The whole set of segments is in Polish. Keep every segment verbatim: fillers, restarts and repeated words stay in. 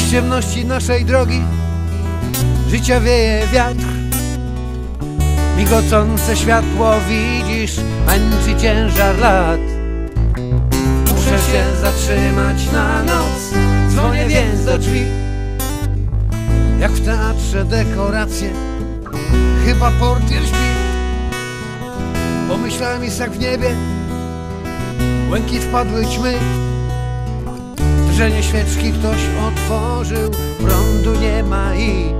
Gdzieś ciemności naszej drogi życia wieje wiatr. Migocące światło widzisz, męczy ciężar lat. Muszę się zatrzymać na noc, dzwonię więc do drzwi. Jak w teatrze dekoracje, chyba portier śpi. Pomyślałem, jest jak w niebie, błękit wpadły ćmy. Drżenie świeczki ktoś otworzył, prądu nie ma i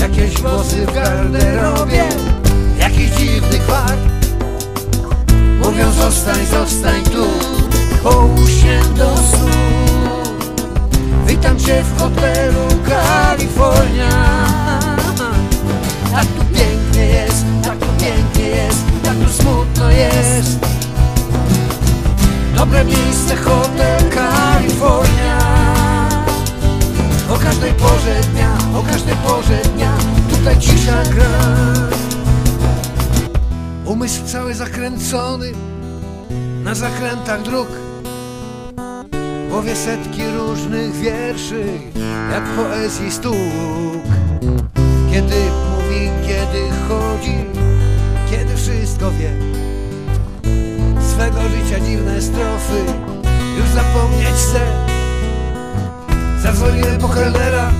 jakieś włosy w garderobie, jakiś dziwny kwar. Mówią zostań, zostań tu, połóż się do snu. Witam cię w hotelu Kalifornia. Tak tu pięknie jest, tak tu pięknie jest, tak tu smutno jest. Dobre miejsce, hotel Kalifornia. O każdej porze dnia, o każdej porze dnia, tutaj cisza gra. Umysł cały zakręcony na zakrętach dróg. W głowie setki różnych wierszy, jak poezji stóg. Kiedy mówi, kiedy chodzi, kiedy wszystko wie. Swego życia dziwne strofy, już zapomnieć chcę. Zadzwoniłem po kelnera,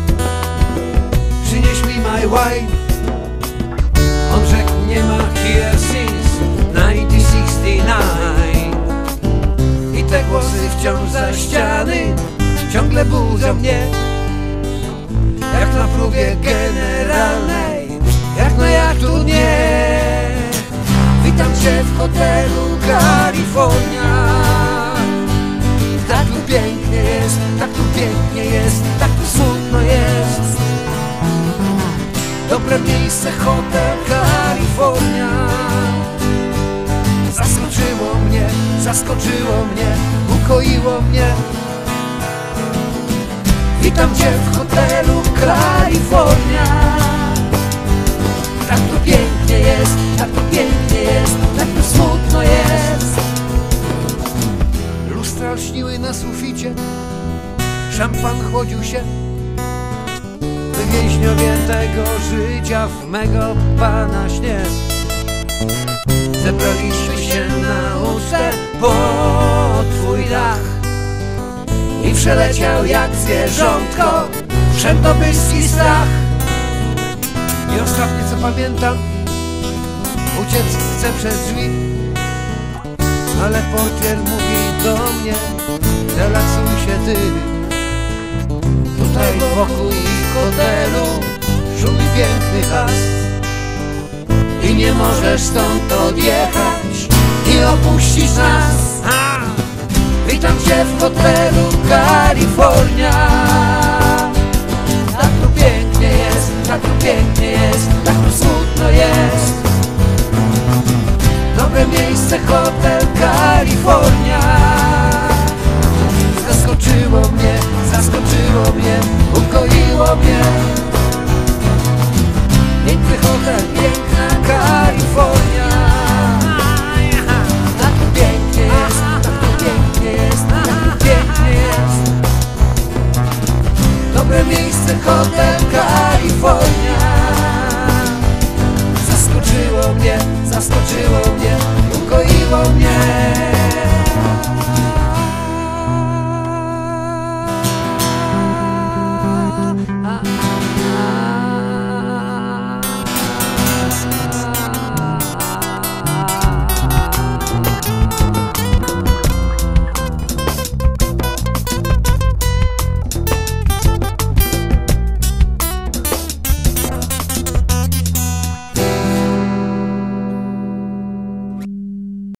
przynieś mi my wine. On rzekł, nie ma here since tysiąc dziewięćset sześćdziesiąt dziewięć. I te głosy wciąż za ściany ciągle budzą mnie, jak na próbie generalnej, jak na jak tu nie. Witam cię w hotelu Kalifornia. Tak tu pięknie jest, tak tu pięknie jest, tak tu smutno jest. Dobre miejsce, hotel Kalifornia. Zaskoczyło mnie, zaskoczyło mnie, ukoiło mnie. Witam cię w hotelu Kalifornia. Tak tu pięknie jest, tak tu pięknie jest, tak tu smutno jest. Lustra lśniły na suficie, szampan chłodził się. Więźniowie tego życia w mego pana śnie. Zebraliśmy się na łóżce pod twój dach i przeleciał jak zwierzątko przednobylski strach. I ostatnie co pamiętam, uciec chcę przez drzwi, ale portier mówi do mnie, relaksuj się ty. Tutaj wokół ich hotelu szumi piękny las i nie możesz stąd odjechać i opuścić nas. A! Witam cię w hotelu Kalifornia. Tak tu pięknie jest, tak tu pięknie jest, tak tu smutno jest. Dobre miejsce, hotel Kalifornia. Zaskoczyło mnie, zaskoczyło mnie, ukoiło mnie.